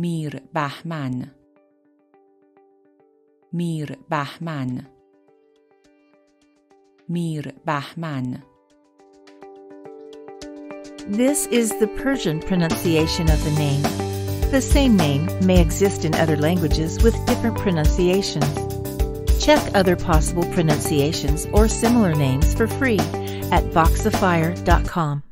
Mirbahman. Mirbahman. Mirbahman. This is the Persian pronunciation of the name. The same name may exist in other languages with different pronunciations. Check other possible pronunciations or similar names for free at voxifier.com.